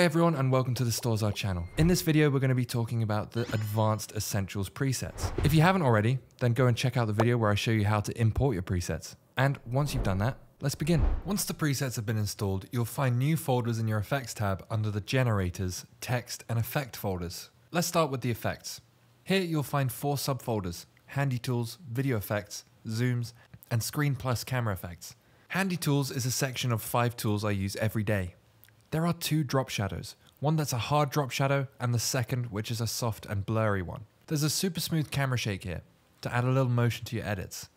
Hi everyone and welcome to the Storezar channel. In this video we're going to be talking about the Advanced Essentials presets. If you haven't already, then go and check out the video where I show you how to import your presets. And once you've done that, let's begin. Once the presets have been installed, you'll find new folders in your effects tab under the generators, text and effect folders. Let's start with the effects. Here you'll find 4 subfolders: handy tools, video effects, zooms and screen plus camera effects. Handy tools is a section of 5 tools I use every day. There are 2 drop shadows, one that's a hard drop shadow and the second which is a soft and blurry one. There's a super smooth camera shake here to add a little motion to your edits.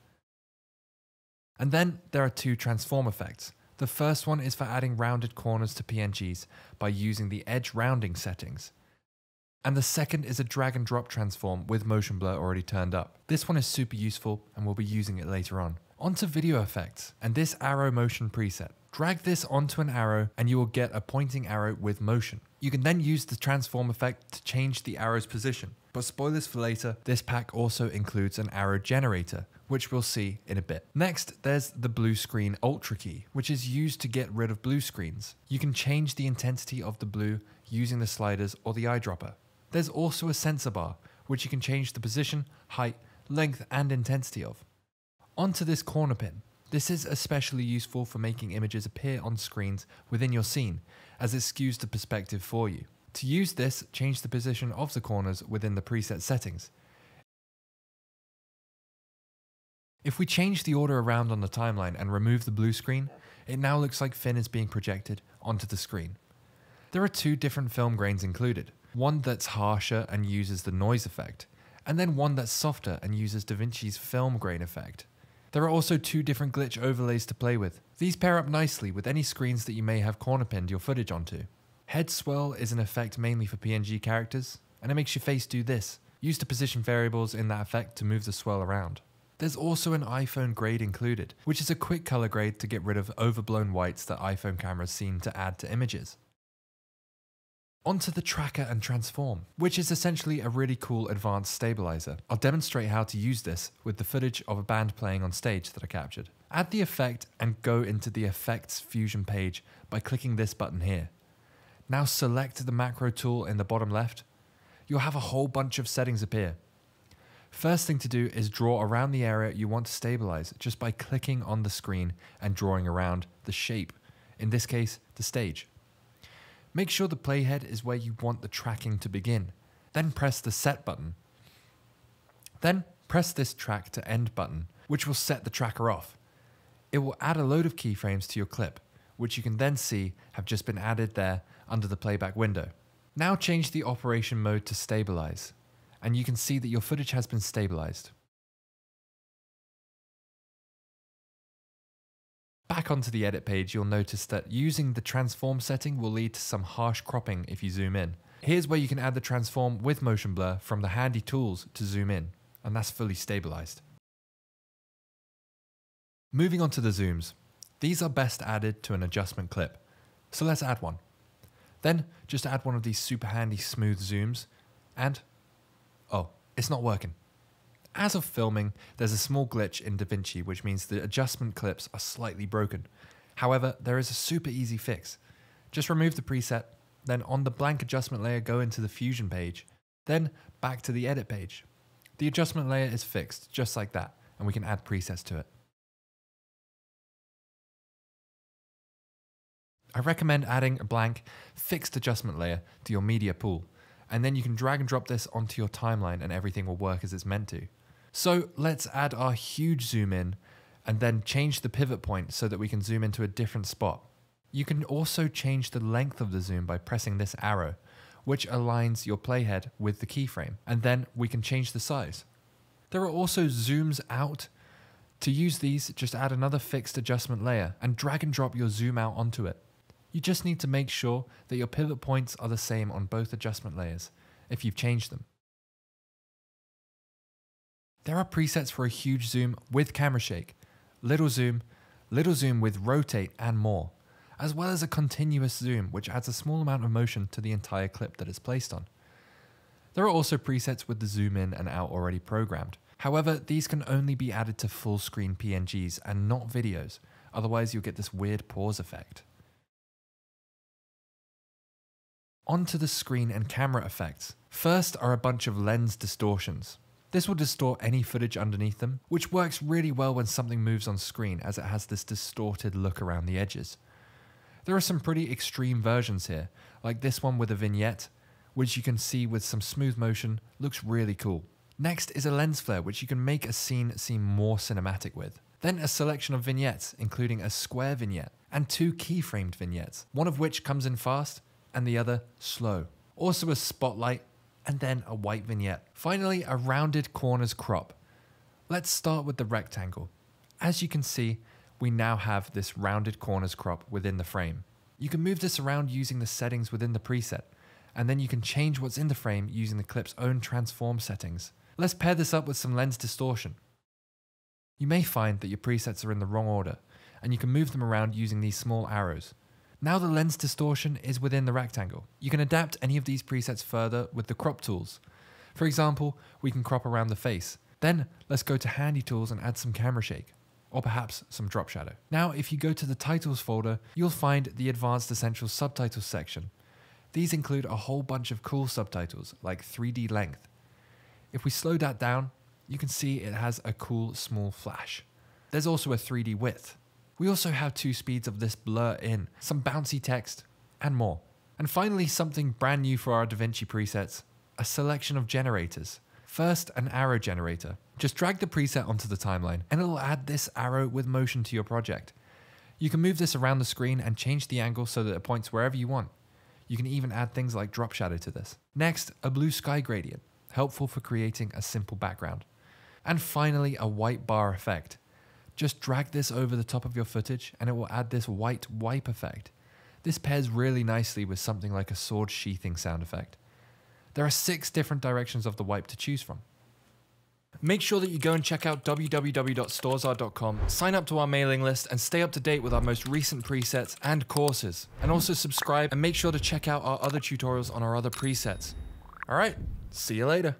And then there are 2 transform effects. The first one is for adding rounded corners to PNGs by using the edge rounding settings. And the second is a drag and drop transform with motion blur already turned up. This one is super useful and we'll be using it later on. Onto video effects and this arrow motion preset. Drag this onto an arrow and you will get a pointing arrow with motion. You can then use the transform effect to change the arrow's position. But spoilers for later, this pack also includes an arrow generator, which we'll see in a bit. Next, there's the blue screen ultra key, which is used to get rid of blue screens. You can change the intensity of the blue using the sliders or the eyedropper. There's also a sensor bar, which you can change the position, height, length, and intensity of. Onto this corner pin. This is especially useful for making images appear on screens within your scene, as it skews the perspective for you. To use this, change the position of the corners within the preset settings. If we change the order around on the timeline and remove the blue screen, it now looks like Finn is being projected onto the screen. There are 2 different film grains included, one that's harsher and uses the noise effect, and then one that's softer and uses DaVinci's film grain effect. There are also 2 different glitch overlays to play with. These pair up nicely with any screens that you may have corner pinned your footage onto. Head swirl is an effect mainly for PNG characters, and it makes your face do this. Use the position variables in that effect to move the swirl around. There's also an iPhone grade included, which is a quick color grade to get rid of overblown whites that iPhone cameras seem to add to images. Onto the tracker and transform, which is essentially a really cool advanced stabilizer. I'll demonstrate how to use this with the footage of a band playing on stage that I captured. Add the effect and go into the effects fusion page by clicking this button here. Now select the macro tool in the bottom left. You'll have a whole bunch of settings appear. First thing to do is draw around the area you want to stabilize just by clicking on the screen and drawing around the shape, in this case, the stage. Make sure the playhead is where you want the tracking to begin. Then press the set button. Then press this track to end button, which will set the tracker off. It will add a load of keyframes to your clip, which you can then see have just been added there under the playback window. Now change the operation mode to stabilize, and you can see that your footage has been stabilized. Back onto the edit page, you'll notice that using the transform setting will lead to some harsh cropping if you zoom in. Here's where you can add the transform with motion blur from the handy tools to zoom in, and that's fully stabilized. Moving on to the zooms. These are best added to an adjustment clip, so let's add one. Then just add one of these super handy smooth zooms, and oh, it's not working. As of filming, there's a small glitch in DaVinci, which means the adjustment clips are slightly broken. However, there is a super easy fix. Just remove the preset, then on the blank adjustment layer, go into the fusion page, then back to the edit page. The adjustment layer is fixed, just like that, and we can add presets to it. I recommend adding a blank fixed adjustment layer to your media pool, and then you can drag and drop this onto your timeline and everything will work as it's meant to. So let's add our huge zoom in and then change the pivot point so that we can zoom into a different spot. You can also change the length of the zoom by pressing this arrow, which aligns your playhead with the keyframe. And then we can change the size. There are also zooms out. To use these, just add another fixed adjustment layer and drag and drop your zoom out onto it. You just need to make sure that your pivot points are the same on both adjustment layers if you've changed them. There are presets for a huge zoom with camera shake, little zoom with rotate and more, as well as a continuous zoom which adds a small amount of motion to the entire clip that it's placed on. There are also presets with the zoom in and out already programmed. However, these can only be added to full screen PNGs and not videos, otherwise you'll get this weird pause effect. Onto the screen and camera effects. First are a bunch of lens distortions. This will distort any footage underneath them, which works really well when something moves on screen as it has this distorted look around the edges. There are some pretty extreme versions here, like this one with a vignette, which you can see with some smooth motion, looks really cool. Next is a lens flare, which you can make a scene seem more cinematic with. Then a selection of vignettes, including a square vignette and two keyframed vignettes, one of which comes in fast and the other slow. Also a spotlight, and then a white vignette. Finally, a rounded corners crop. Let's start with the rectangle. As you can see, we now have this rounded corners crop within the frame. You can move this around using the settings within the preset, and then you can change what's in the frame using the clip's own transform settings. Let's pair this up with some lens distortion. You may find that your presets are in the wrong order, and you can move them around using these small arrows. Now the lens distortion is within the rectangle. You can adapt any of these presets further with the crop tools. For example, we can crop around the face. Then let's go to handy tools and add some camera shake, or perhaps some drop shadow. Now, if you go to the titles folder, you'll find the advanced essentials subtitles section. These include a whole bunch of cool subtitles like 3D length. If we slow that down, you can see it has a cool small flash. There's also a 3D width. We also have two speeds of this blur in, some bouncy text, and more. And finally, something brand new for our DaVinci presets, a selection of generators. First, an arrow generator. Just drag the preset onto the timeline, and it'll add this arrow with motion to your project. You can move this around the screen and change the angle so that it points wherever you want. You can even add things like drop shadow to this. Next, a blue sky gradient, helpful for creating a simple background. And finally, a white bar effect. Just drag this over the top of your footage and it will add this white wipe effect. This pairs really nicely with something like a sword sheathing sound effect. There are 6 different directions of the wipe to choose from. Make sure that you go and check out www.storezar.com, sign up to our mailing list and stay up to date with our most recent presets and courses. And also subscribe and make sure to check out our other tutorials on our other presets. All right, see you later.